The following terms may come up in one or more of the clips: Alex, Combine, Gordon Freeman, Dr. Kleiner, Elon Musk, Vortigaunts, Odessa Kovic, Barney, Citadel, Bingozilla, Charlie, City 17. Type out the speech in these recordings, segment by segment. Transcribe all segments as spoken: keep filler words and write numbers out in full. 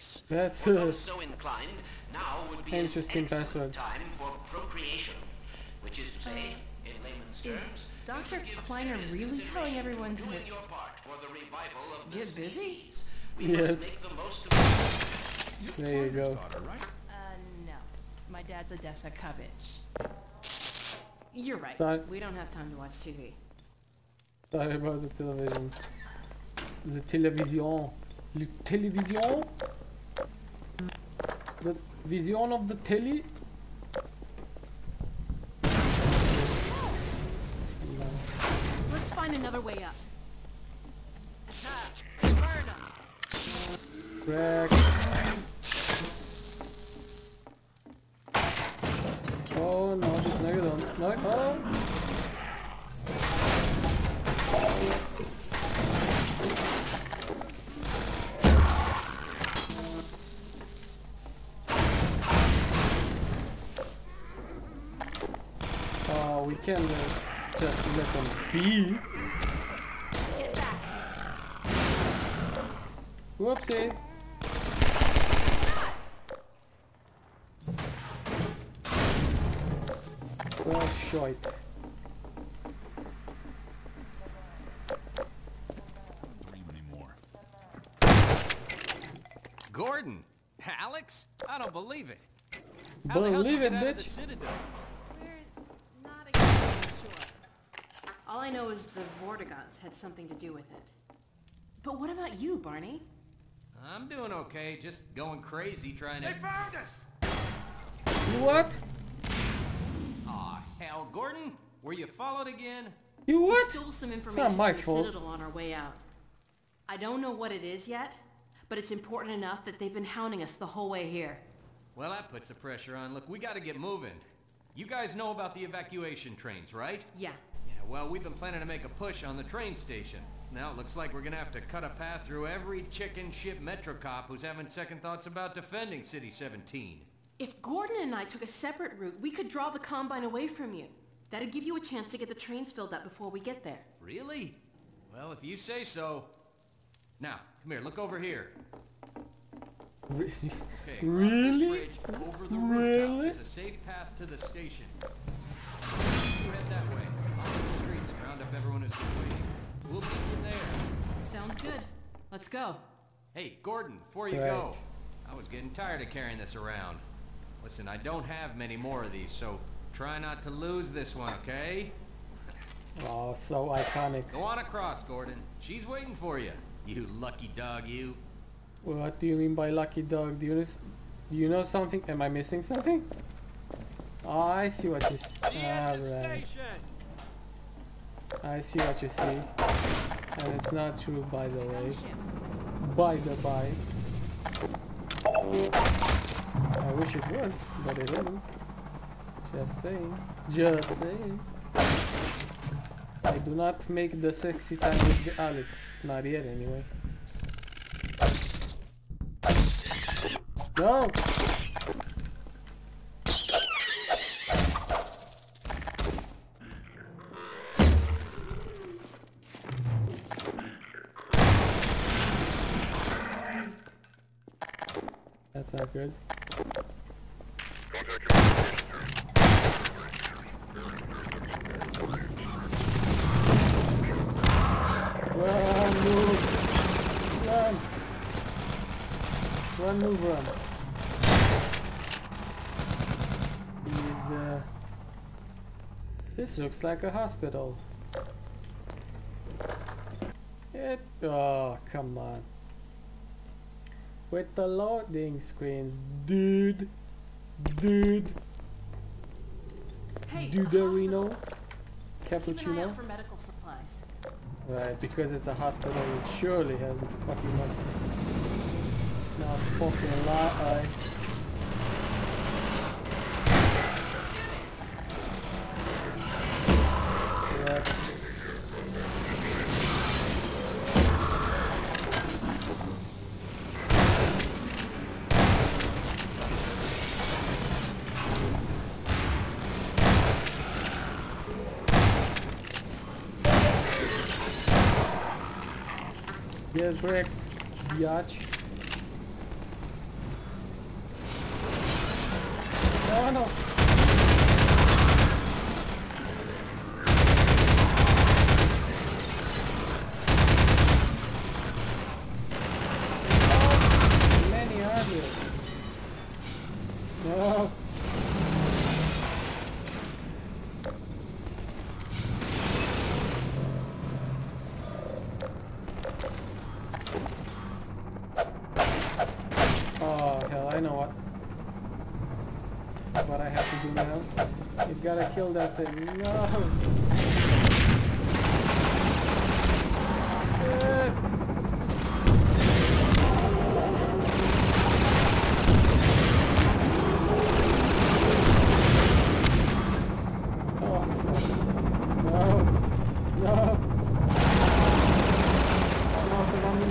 space. That's uh, so inclined, now would be interesting an excellent time for procreation, which is to say, in layman's is terms, Doctor Kleiner really telling everyone to doing your part for the revival of get the busy? We yes. must make the most of there you, you go. Daughter, right? Uh, no. My dad's Odessa Kovic. You're right. Sorry. We don't have time to watch T V. Sorry about the television. The television. The television? The vision of the telly? No. Let's find another way up. Crack. Oh no, das ist schnell getan. Nein, oh! Oh, we can uh, just let them be. Whoopsie. Oh, shite. Not even anymore. Gordon, Alex, I don't believe it. How believe it, bitch. We're not exactly sure. All I know is the Vortigaunts had something to do with it. But what about you, Barney? I'm doing okay, just going crazy trying to... They found us! What? Aw, oh, hell, Gordon, were you followed again? You what? We stole some information from the Citadel on our way out. I don't know what it is yet, but it's important enough that they've been hounding us the whole way here. Well, that puts the pressure on. Look, we gotta get moving. You guys know about the evacuation trains, right? Yeah. Yeah, well, we've been planning to make a push on the train station. Now it looks like we're gonna have to cut a path through every chicken shit metro cop who's having second thoughts about defending City seventeen. If Gordon and I took a separate route, we could draw the Combine away from you. That'd give you a chance to get the trains filled up before we get there. Really? Well, if you say so. Now, come here, look over here. Really? Okay, across this bridge, over the rooftops is a safe path to the station. You head that way, onto the streets, round up everyone who's been waiting. We'll meet you there. Sounds good. Let's go. Hey, Gordon, before you right. go, I was getting tired of carrying this around. Listen, I don't have many more of these, so try not to lose this one, okay? Oh, so iconic. Go on across, Gordon. She's waiting for you. You lucky dog, you. What do you mean by lucky dog? Do you, do you know something? Am I missing something? Oh, I see what you... Alright. I see what you see, and it's not true, by the way. By the by, I wish it was, but it isn't. Just saying, just saying. I do not make the sexy time with Alex, not yet, anyway. No. That's not good. Run, move, run, run, move, run. He's, uh, this looks like a hospital. It. Oh, come on. With the loading screens, dude, dude, hey, duderino, cappuccino. For medical supplies. Right, because it's a hospital, it surely has the fucking money. Not fucking lie. Yes, Rick. Biatch. tunnel. Gotta kill that thing. No! Oh, no! No! Oh, no, no, no, no, no.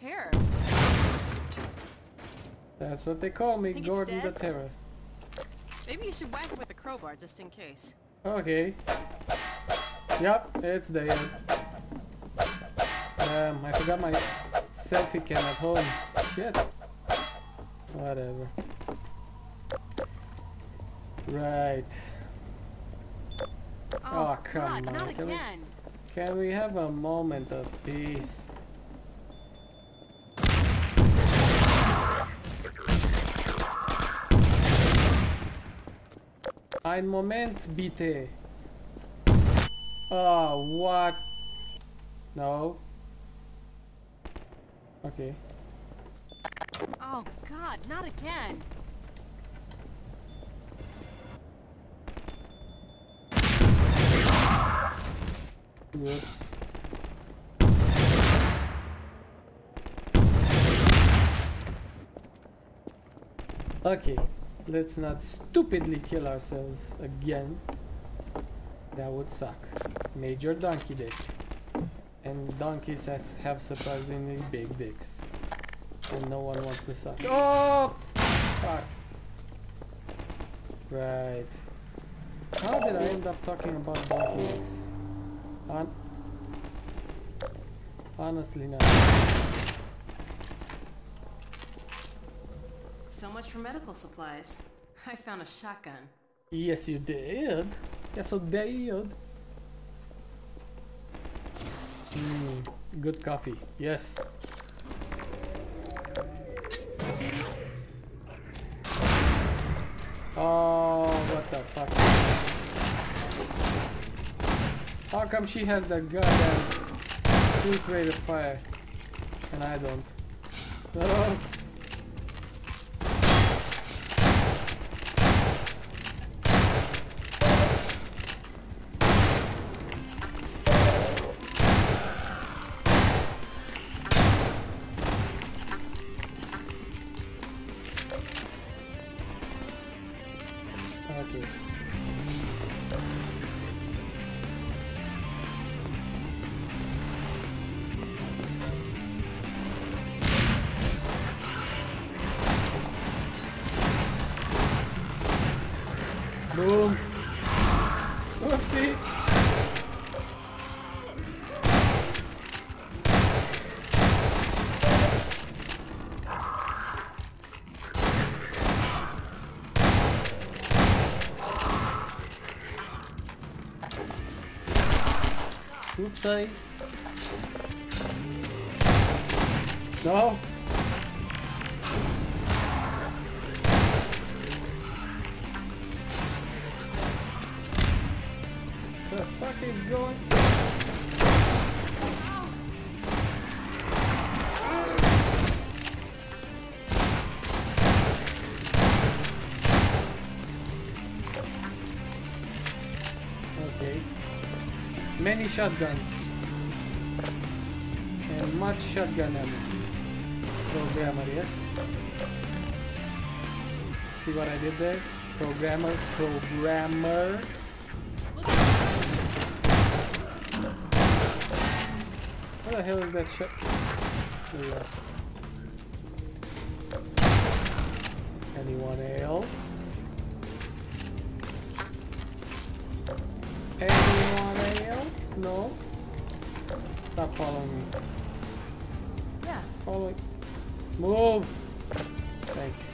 Terror. That's what they call me, Gordon the Terror. Maybe you should whack it with a crowbar just in case. Okay. Yep, it's there. Um, I forgot my selfie cam at home. Shit. Whatever. Right. Oh, oh come God, on. Can we, can we have a moment of peace? Ein Moment bitte. Oh, what? No. Okay. Oh God, not again. Whoops. Okay. Let's not stupidly kill ourselves again. That would suck. Major donkey dick. And donkeys have, have surprisingly big dicks. And no one wants to suck. Oh! Fuck. Right. How did I end up talking about donkey dicks? Hon- Honestly not. So much for medical supplies. I found a shotgun. Yes, you did. Yes, you did. Mm, good coffee. Yes. Oh, what the fuck? How come she has the goddamn quick rate of fire and I don't? Oh. Boom. Oopsie. Oopsie. No. Okay. many shotguns and much shotgun ammo. Programmer, yes. See what I did there? Programmer, programmer. What the hell is that shot? There you are. Anyone else? Anyone else? No? Stop following me. Yeah. Follow. Move! Thank you.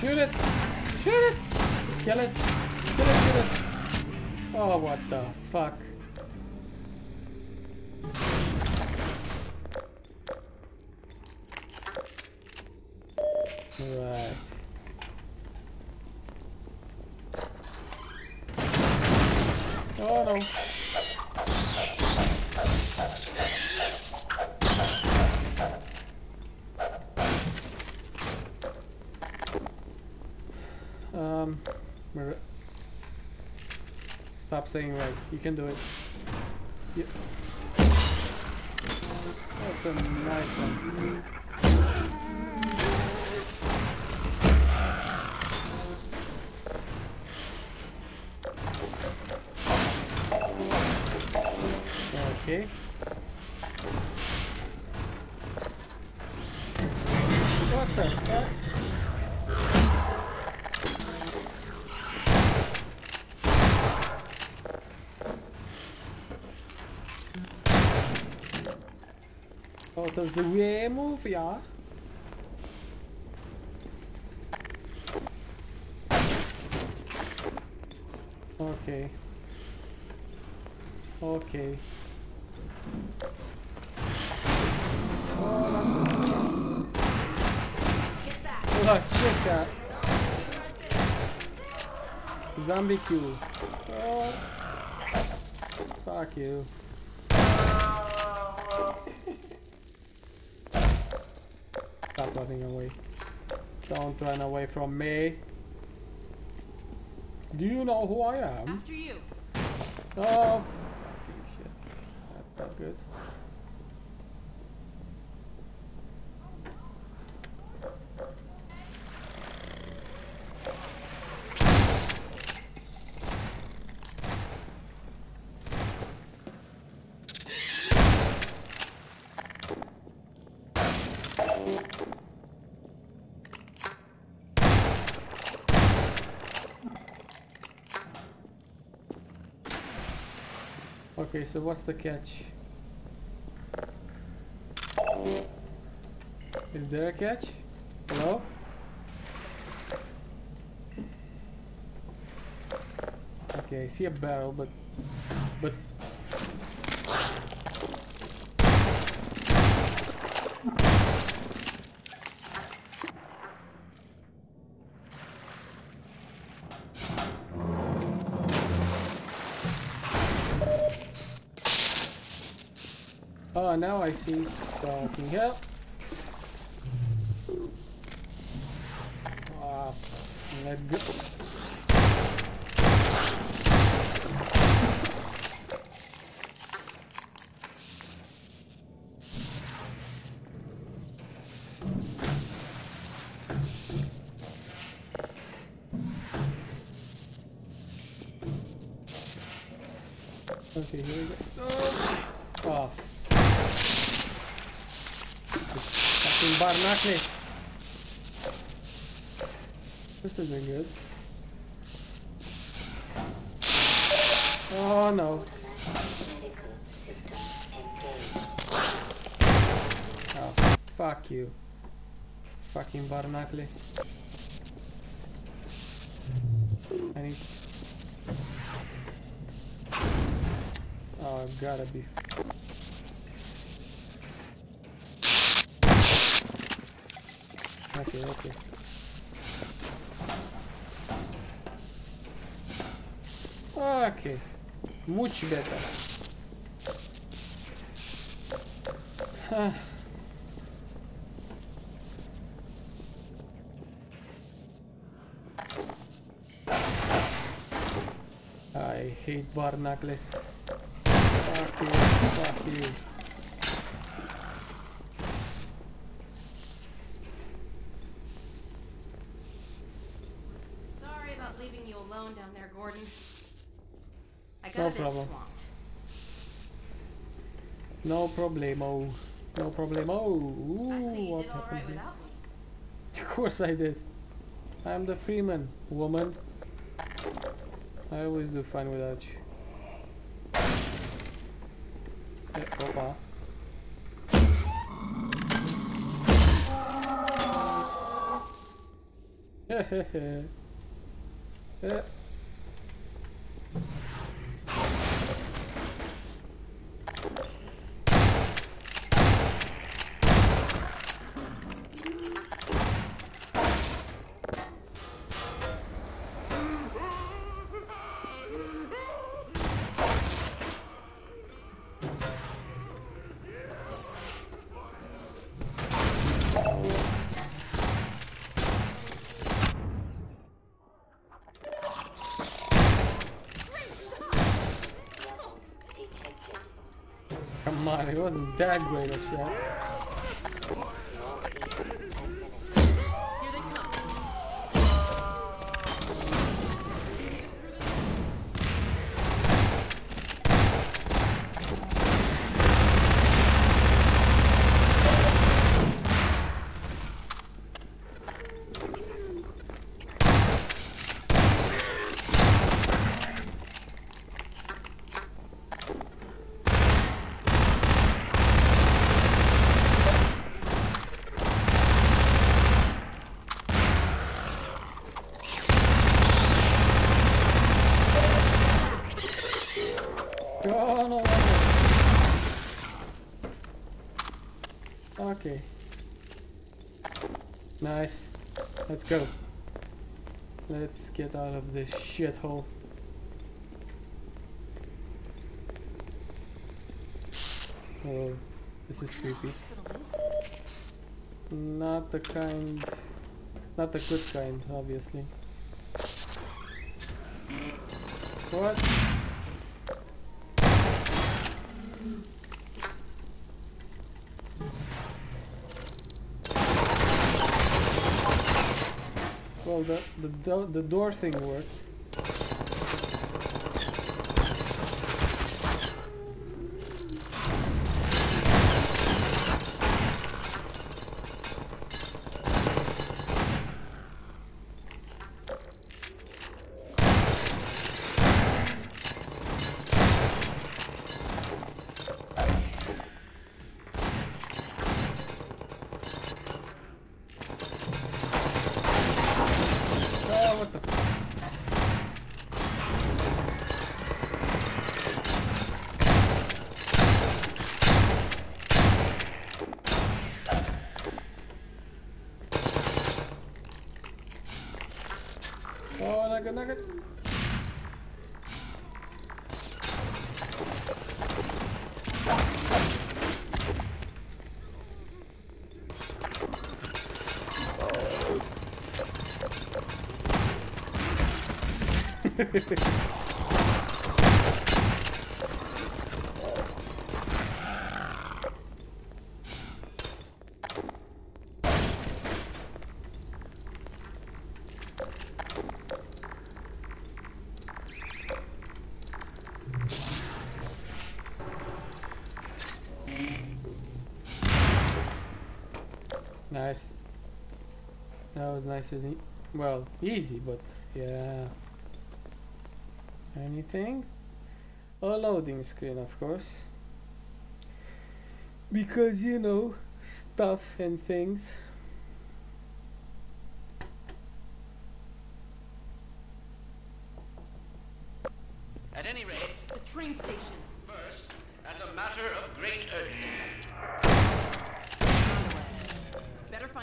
Kill it! Kill it! Kill it! Oh, what the fuck! Right. Oh no! Um. Stop saying right. You can do it. Yep. That's a nice one. Okay. What the fuck? Does the way move? Yeah. Okay. Okay. Oh, get back. Oh, check that. Zombie kill. Oh. Fuck you. Stop running away. Don't run away from me. Do you know who I am? After you. Oh, shit. That's not good. Okay, so what's the catch? Is there a catch? Hello? Okay, I see a barrel, but... but... Oh, now I see. So, can you help? Uh, let's go. Okay, here we go. Oh! Oh. Bar knocked me. This isn't good. Oh no. Oh, fuck you. Fucking Barnacle. I need... Oh, I've gotta be... Okay, okay. Okay. Much better. Huh. I hate bar knuckles. Fuck you, fuck you. Sorry about leaving you alone down there, Gordon. I got a bit swamped. No problemo. No problemo. Ooh, I see you did all right without me. Of course I did. I'm the Freeman, woman. I always do fine without you. Eh, opa. Hehehe. Eh. It wasn't that great a shot. Here they come. Okay. Nice. Let's go. Let's get out of this shithole. Oh, this is creepy. Not the kind... Not the good kind, obviously. What? Well, the, the, do the door thing worked. Nugget. Nice. That was nice, isn't it? Well, easy, but yeah. Anything? A loading screen, of course. Because, you know, stuff and things.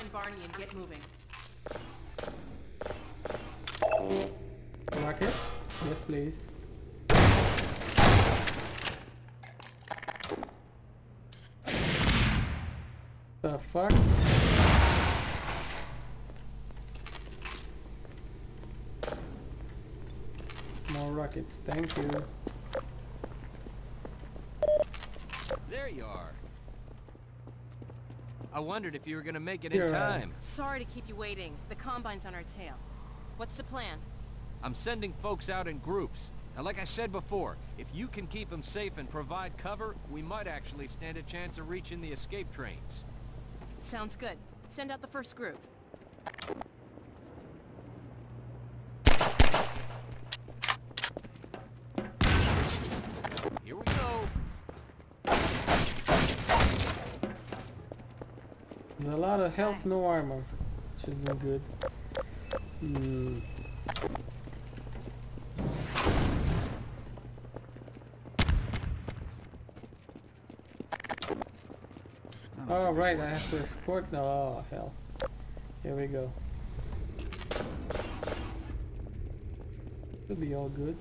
find Barney and get moving. Lock it? Yes, please. The fuck? More rockets, thank you. There you are. I wondered if you were gonna make it You're in time. Right. Sorry to keep you waiting. The Combine's on our tail. What's the plan? I'm sending folks out in groups. Now, like I said before, if you can keep them safe and provide cover, we might actually stand a chance of reaching the escape trains. Sounds good. Send out the first group. Here we go. There's a lot of health, no armor, which isn't good. Mm. Oh right, I have to escort now. Oh hell. Here we go. Should be all good.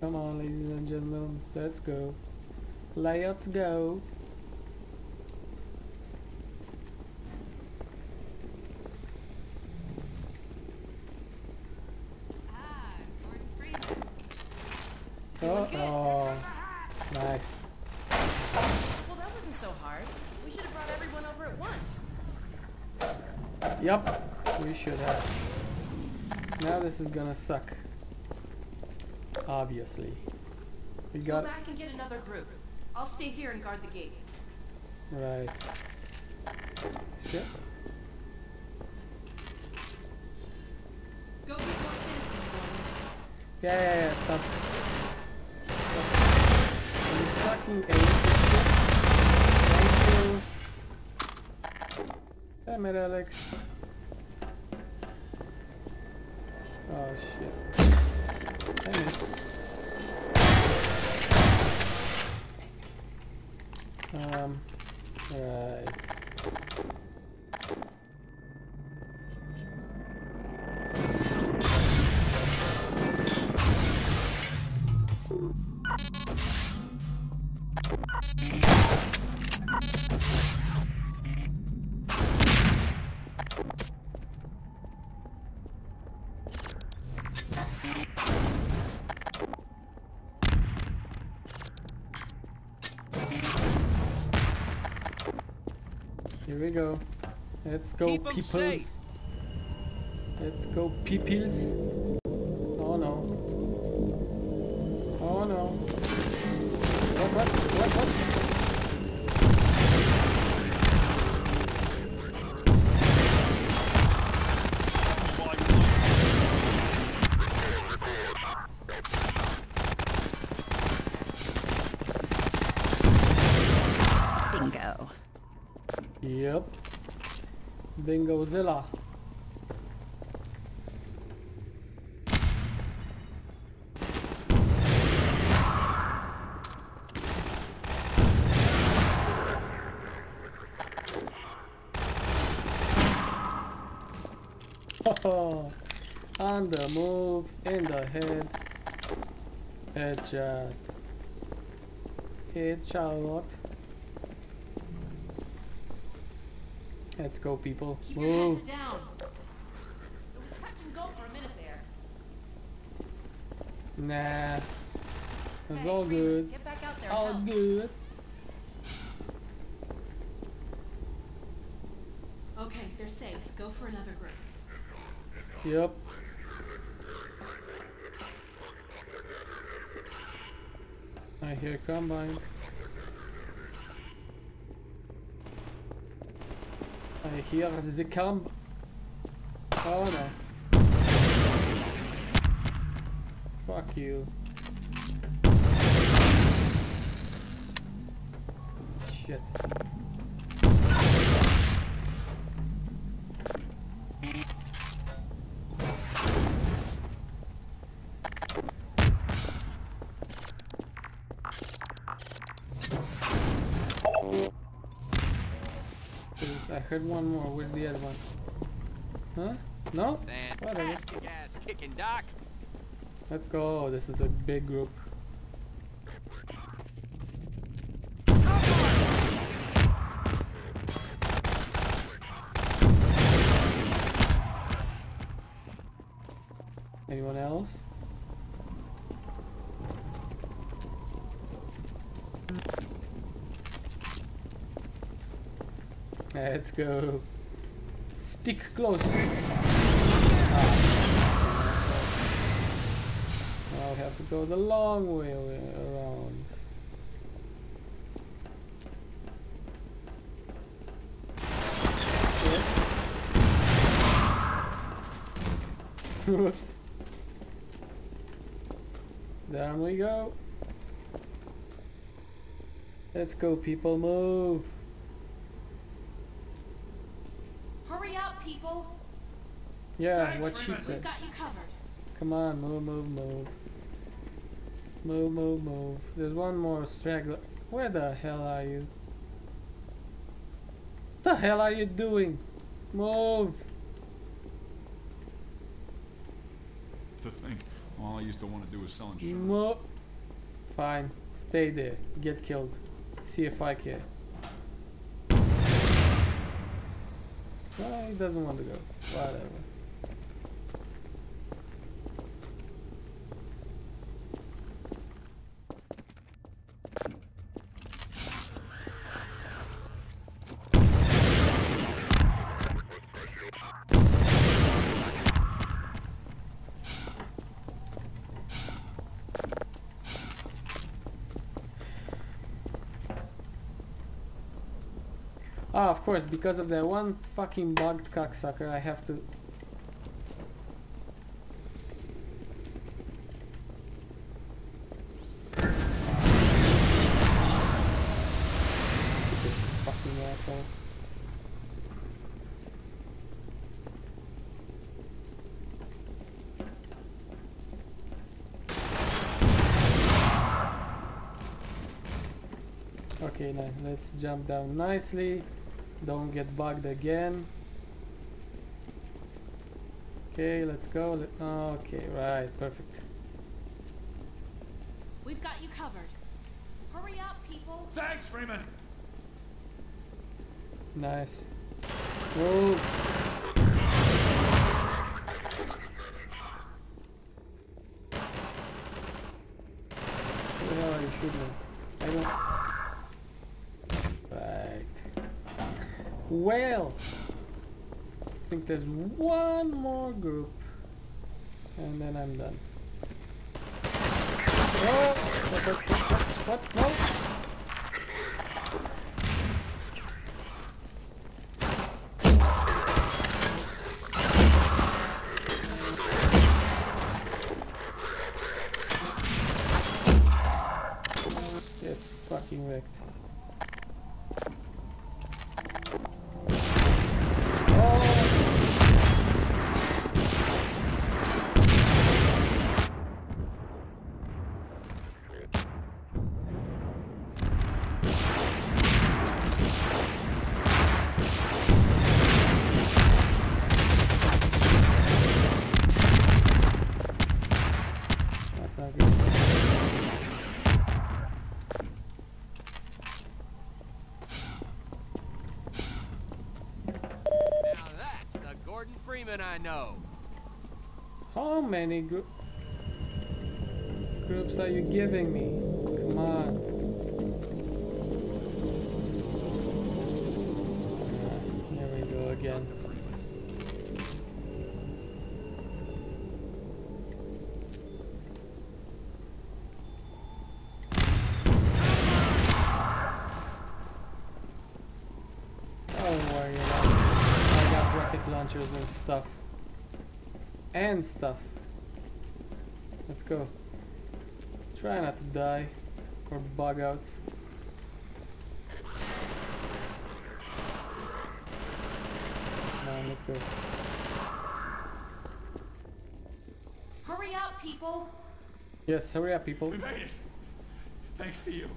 Come on, ladies and gentlemen, let's go. Let's go. Oh, oh, nice. Well, that wasn't so hard. We should have brought everyone over at once. Yep, we should have. Now this is gonna suck. Obviously. We got. Go back and get another group. I'll stay here and guard the gate. Right. Sure. Go get more citizens, Gordon. Yeah, yeah, yeah. Stop. Damn it, Alex. Oh shit. Damn it. Um right. Here we go. Let's go, peoples. Let's go, peoples. Oh no. Oh no. What, what, what, what? Bingo. Yep. Bingozilla. Oh, on the move, in the head. Headshot. Headshot. Let's go, people. Keep your heads down. It was touch and go for a minute there. Nah. It's hey, all good. Get back out there, all help. Good. Okay, they're safe. Go for another group. Yep. I hear Combine. I hear the camp. Oh no. Fuck you. Shit. I heard one more. Where's the other one? Huh? No? Fantastic ass kicking, Doc. Let's go. This is a big group. Anyone else? Let's go. Stick close. Ah. I'll have to go the long way around. Whoops. Down we go. Let's go, people. Move. Hurry up, people. Yeah, thanks, what she said. We've got you covered. Come on, move, move, move. Move, move, move. There's one more straggler. Where the hell are you? What the hell are you doing? Move. To think. All I used to want to do was sell insurance. Mo Fine. Stay there. Get killed. See if I care. Well, he doesn't want to go. Whatever. Ah, of course, because of that one fucking bugged cocksucker, I have to... This fucking asshole. Okay, now let's jump down nicely. Don't get bugged again. Okay, let's go. Let okay, right, perfect. We've got you covered. Hurry up, people. Thanks, Freeman. Nice. Whoa. Who the hell are you shooting? I don't. Well, I think there's one more group, and then I'm done. Oh, what? What? What? What? Get fucking wrecked. I know. How many gr groups are you giving me? Come on. Here we go again. And stuff and stuff. Let's go. Try not to die or bug out. Now let's go. Hurry up, people. Yes, hurry up, people. We made it. Thanks to you.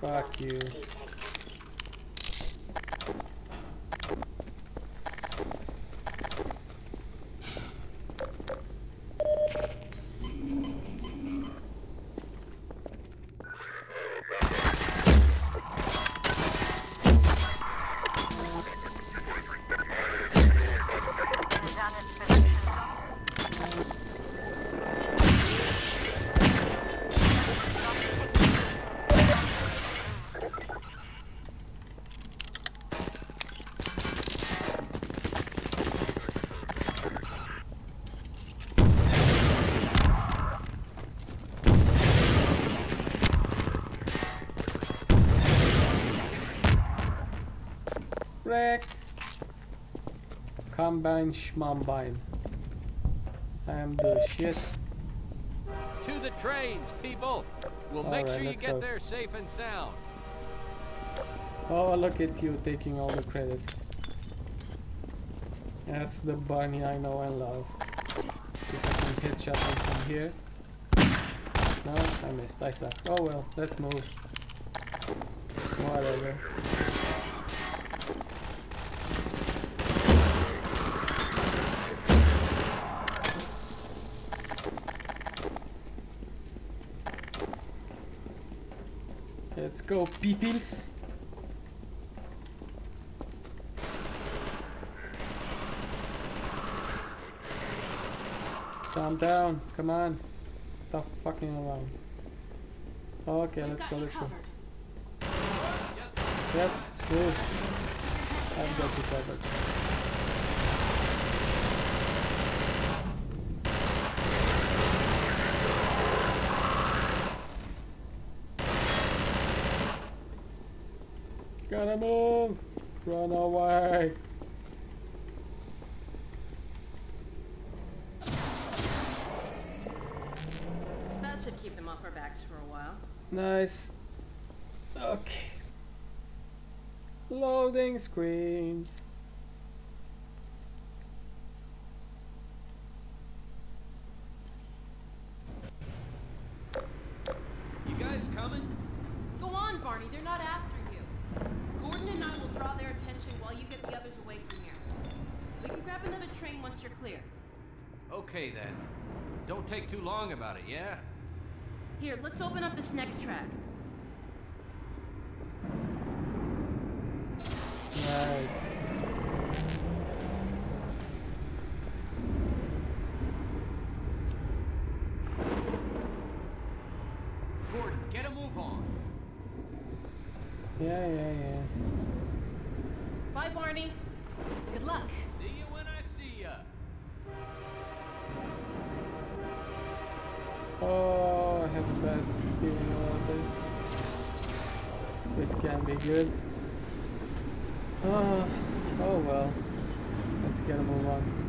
Fuck you. Combine, schmombine. I am the shit. To the trains, people. We'll all make right, sure you get go. there safe and sound. Oh, look at you taking all the credit. That's the Barney I know and love. See if I can headshot him from here. No, I missed. I suck. Oh well, let's move. Whatever. Let's go, peoples. Calm down, come on. Stop fucking around. Okay, let's go, let's go. Yep, good. I've got you covered. Gotta move! Run away! That should keep them off our backs for a while. Nice. Okay. Loading screens. You guys coming? Go on, Barney. They're not after. Gordon and I will draw their attention while you get the others away from here. We can grab another train once you're clear. Okay then. Don't take too long about it, yeah? Here, let's open up this next track. Right. Gordon, get a move on. Yeah, yeah, yeah. Bye, Barney. Good luck. See you when I see ya. Oh, I have a bad feeling about this. This can be good. Uh, oh well. Let's get a move on.